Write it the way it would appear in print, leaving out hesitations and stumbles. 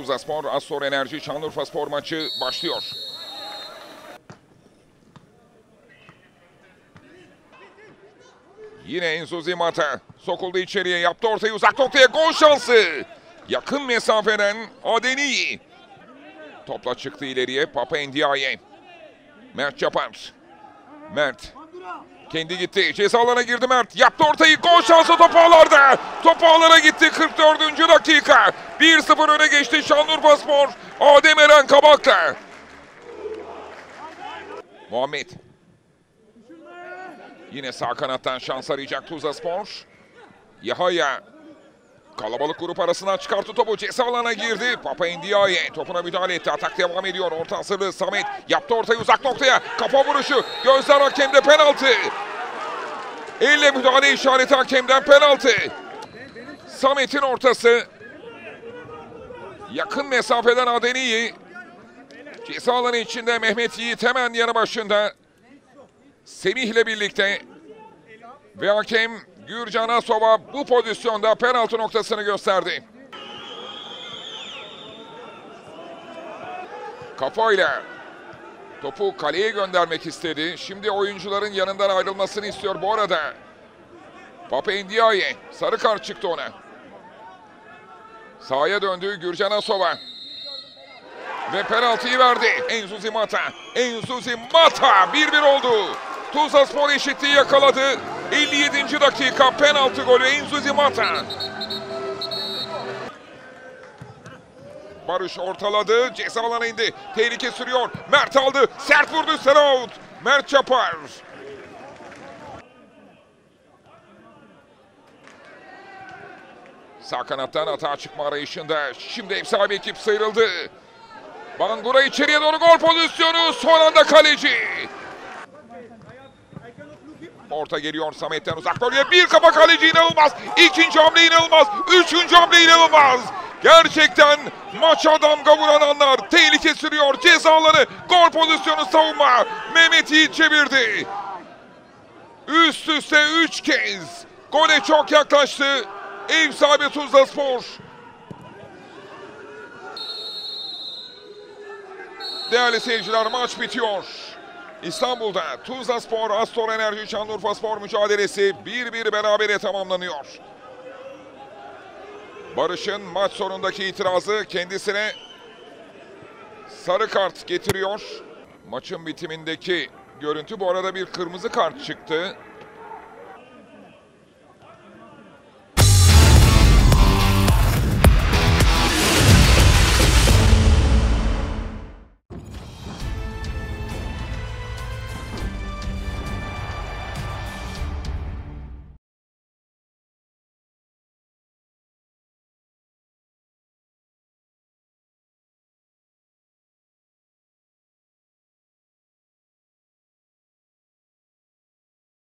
Tuzlaspor, ASTOR Enerji Şanlıurfaspor maçı başlıyor. Yine Enzo Zimatta sokuldu içeriye, yaptı ortayı, uzak noktaya, gol şansı. Yakın mesafeden Adeniyi. Topla çıktı ileriye Papa Ndiaye. Mert Çapar. Mert kendi gitti. Ceza alanına girdi Mert. Yaptı ortayı. Gol şansı top ağlarda. Top ağlara gitti. 44. dakika. 1-0 öne geçti Şanlıurfaspor. Adem Eren Kabak'la. Muhammed. Yine sağ kanattan şans arayacak Tuzlaspor. Yahya. Kalabalık grup arasından çıkarttı topu. Ceza alana girdi. Papa Ndiaye topuna müdahale etti. Atak devam ediyor. Orta hazırlığı Samet. Yaptı ortayı uzak noktaya. Kafa vuruşu. Gözler hakemde penaltı. Elle müdahale işareti hakemden penaltı. Samet'in ortası. Yakın mesafeden Adeniyi. Ceza alanı içinde Mehmet Yiğit hemen yanı başında. Semih'le birlikte. Ve hakem Gürcan Hasova bu pozisyonda penaltı noktasını gösterdi. Kafayla topu kaleye göndermek istedi. Şimdi oyuncuların yanından ayrılmasını istiyor bu arada. Papa Ndiaye sarı kart çıktı ona. Sahaya döndü Gürcan Hasova. Ve penaltıyı verdi. Enzo Zimatta. Enzo Zimatta 1-1 oldu. Tuzlaspor eşitliği yakaladı. 57. dakika penaltı golü Enzo Zimatta. Barış ortaladı. Ceza alanına indi. Tehlike sürüyor. Mert aldı. Sert vurdu. Seraut. Mert Çapar. Sağ kanattan atağa çıkma arayışında. Şimdi ev sahibi ekip sıyrıldı. Bangura içeriye doğru gol pozisyonu. Son anda kaleci. Orta geliyor Samet'ten uzak bölgeye. Bir kafa kaleci inanılmaz. İkinci hamle inanılmaz. Üçüncü hamle inanılmaz. Gerçekten maça damga vuran anlar. Tehlike sürüyor. Cezaları. Gol pozisyonu savunma. Mehmet Yiğit çevirdi. Üst üste 3 kez. Gole çok yaklaştı. Eyüp Tuzlaspor. Değerli seyirciler maç bitiyor. İstanbul'da Tuzlaspor, ASTOR Enerji Şanlıurfaspor mücadelesi 1-1 berabere tamamlanıyor. Barış'ın maç sonundaki itirazı kendisine sarı kart getiriyor. Maçın bitimindeki görüntü bu arada bir kırmızı kart çıktı.